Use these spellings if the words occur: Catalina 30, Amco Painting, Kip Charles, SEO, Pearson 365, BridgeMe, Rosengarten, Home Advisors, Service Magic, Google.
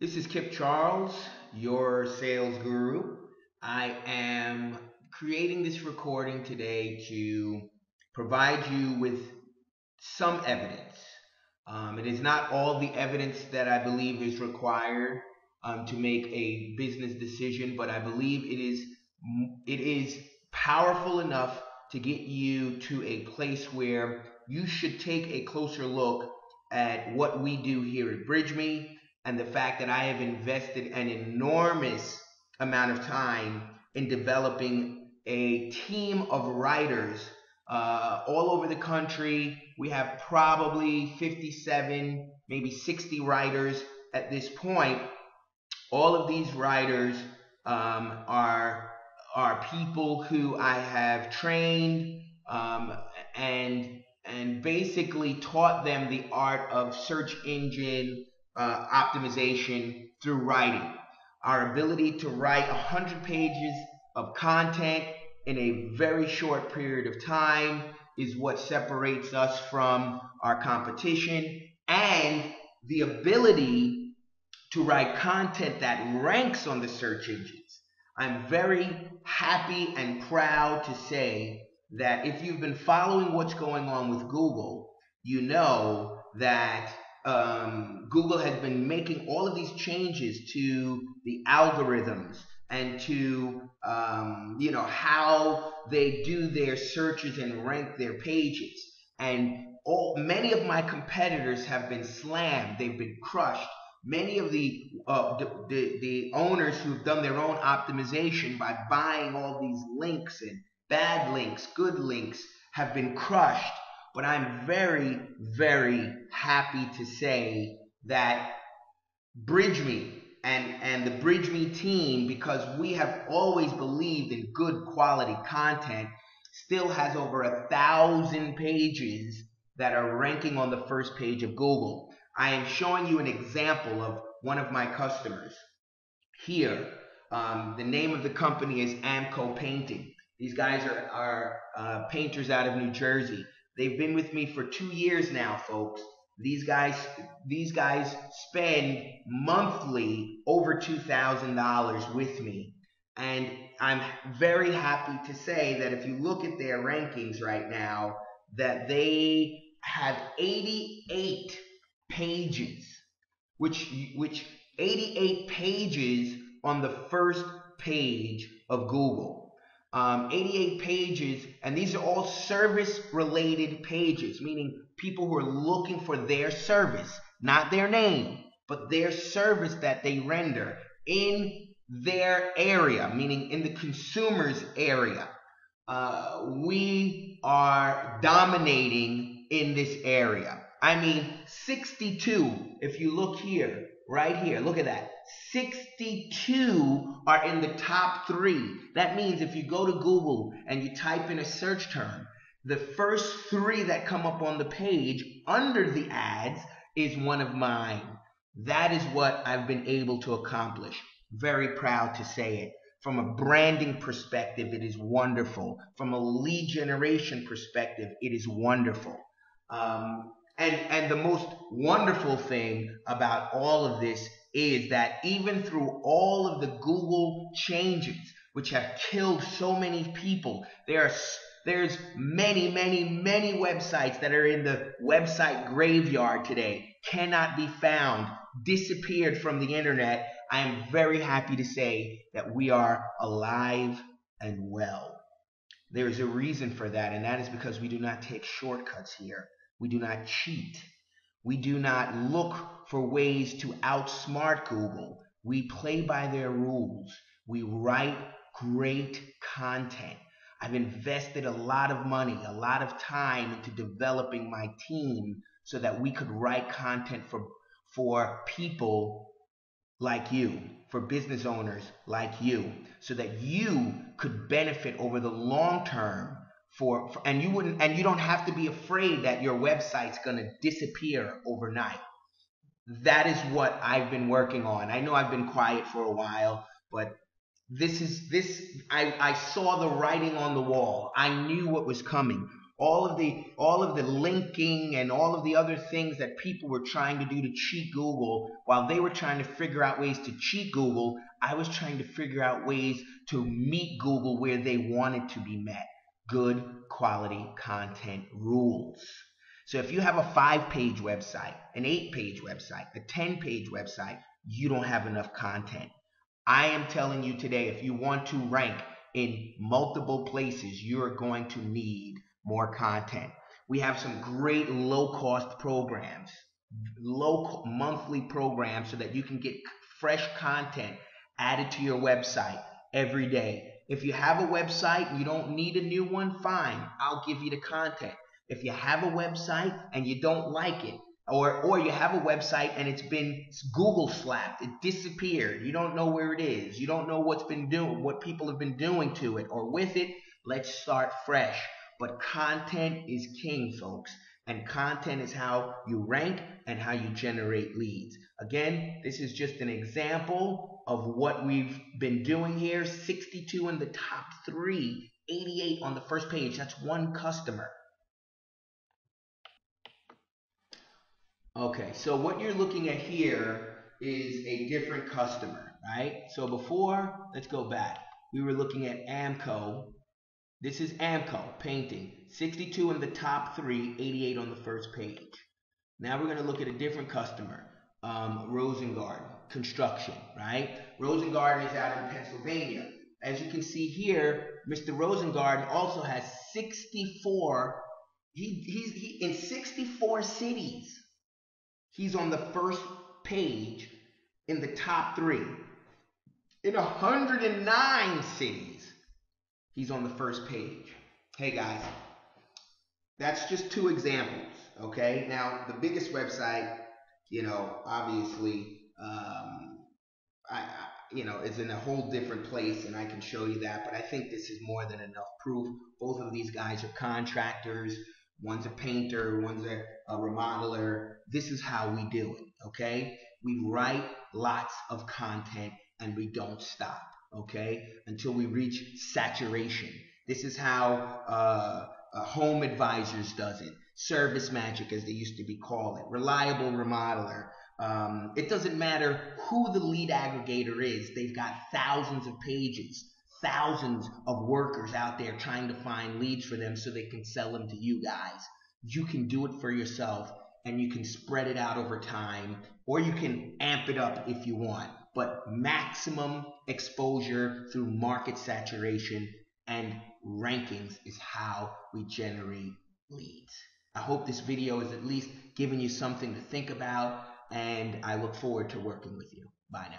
This is Kip Charles, your sales guru. I am creating this recording today to provide you with some evidence. It is not all the evidence that I believe is required to make a business decision, but I believe it is powerful enough to get you to a place where you should take a closer look at what we do here at BridgeMe, and the fact that I have invested an enormous amount of time in developing a team of writers all over the country. We have probably 57, maybe 60 writers at this point. All of these writers are people who I have trained and basically taught them the art of search engine optimization through writing. Our ability to write 100 pages of content in a very short period of time is what separates us from our competition, and the ability to write content that ranks on the search engines. I'm very happy and proud to say that if you've been following what's going on with Google, you know that Google has been making all of these changes to the algorithms and to you know, how they do their searches and rank their pages. And many of my competitors have been slammed. They've been crushed. Many of the owners who've done their own optimization by buying all these links and bad links, good links, have been crushed. But I'm very, very happy to say that BridgeMe and the BridgeMe team, because we have always believed in good quality content, still has over 1,000 pages that are ranking on the first page of Google. I am showing you an example of one of my customers here. The name of the company is Amco Painting. These guys are painters out of New Jersey. They've been with me for 2 years now, folks. These guys spend monthly over $2,000 with me. And I'm very happy to say that if you look at their rankings right now, that they have 88 pages, which 88 pages on the first page of Google. 88 pages, and these are all service-related pages, meaning people who are looking for their service, not their name, but their service that they render in their area, meaning in the consumer's area. We are dominating in this area. I mean, 62, if you look here, right here, look at that. 62 are in the top three. That means if you go to Google and you type in a search term, the first three that come up on the page under the ads is one of mine. That is what I've been able to accomplish. Very proud to say it. From a branding perspective, it is wonderful. From a lead generation perspective, it is wonderful. And the most wonderful thing about all of this is that even through all of the Google changes, which have killed so many people, there's many, many, many websites that are in the website graveyard today, cannot be found, disappeared from the internet. I am very happy to say that we are alive and well. There is a reason for that, and that is because we do not take shortcuts here. We do not cheat. We do not look for ways to outsmart Google. We play by their rules. We write great content. I've invested a lot of money, a lot of time into developing my team so that we could write content for people like you, for business owners like you, so that you could benefit over the long term. And you don't have to be afraid that your website's going to disappear overnight. That is what I've been working on. I know I've been quiet for a while, but this is I saw the writing on the wall. I knew what was coming. All of the linking and all of the other things that people were trying to do to cheat Google, while they were trying to figure out ways to cheat Google, I was trying to figure out ways to meet Google where they wanted to be met. Good quality content rules. So if you have a 5-page website, an 8-page website, a 10-page website, you don't have enough content. I am telling you today, if you want to rank in multiple places, you're going to need more content. We have some great low-cost programs, low monthly programs, so that you can get fresh content added to your website every day. If you have a website and you don't need a new one, fine, I'll give you the content. If you have a website and you don't like it, or you have a website and it's been Google slapped, it disappeared, you don't know where it is, you don't know what's been doing, what people have been doing to it or with it, let's start fresh. But content is king, folks, and content is how you rank and how you generate leads. Again, this is just an example of what we've been doing here. 62 in the top 3, 88 on the first page. That's one customer. Okay, so what you're looking at here is a different customer, right? So before, let's go back. We were looking at Amco. This is Amco Painting, 62 in the top 3, 88 on the first page. Now we're going to look at a different customer, Rosengarten Construction, right? Rosengarten is out in Pennsylvania. As you can see here, Mr. Rosengarten also has 64, he's in 64 cities. He's on the first page in the top 3. In 109 cities. He's on the first page. Hey guys, that's just two examples, okay? Now, the biggest website, you know, obviously, is in a whole different place, and I can show you that, but I think this is more than enough proof. Both of these guys are contractors. One's a painter, one's a remodeler. This is how we do it, okay? We write lots of content, and we don't stop. Okay, until we reach saturation. This is how Home Advisors does it. Service Magic, as they used to be called it. Reliable Remodeler. It doesn't matter who the lead aggregator is. They've got thousands of pages, thousands of workers out there trying to find leads for them so they can sell them to you guys. You can do it for yourself, and you can spread it out over time, or you can amp it up if you want. But maximum exposure through market saturation and rankings is how we generate leads. I hope this video is at least giving you something to think about, and I look forward to working with you. Bye now.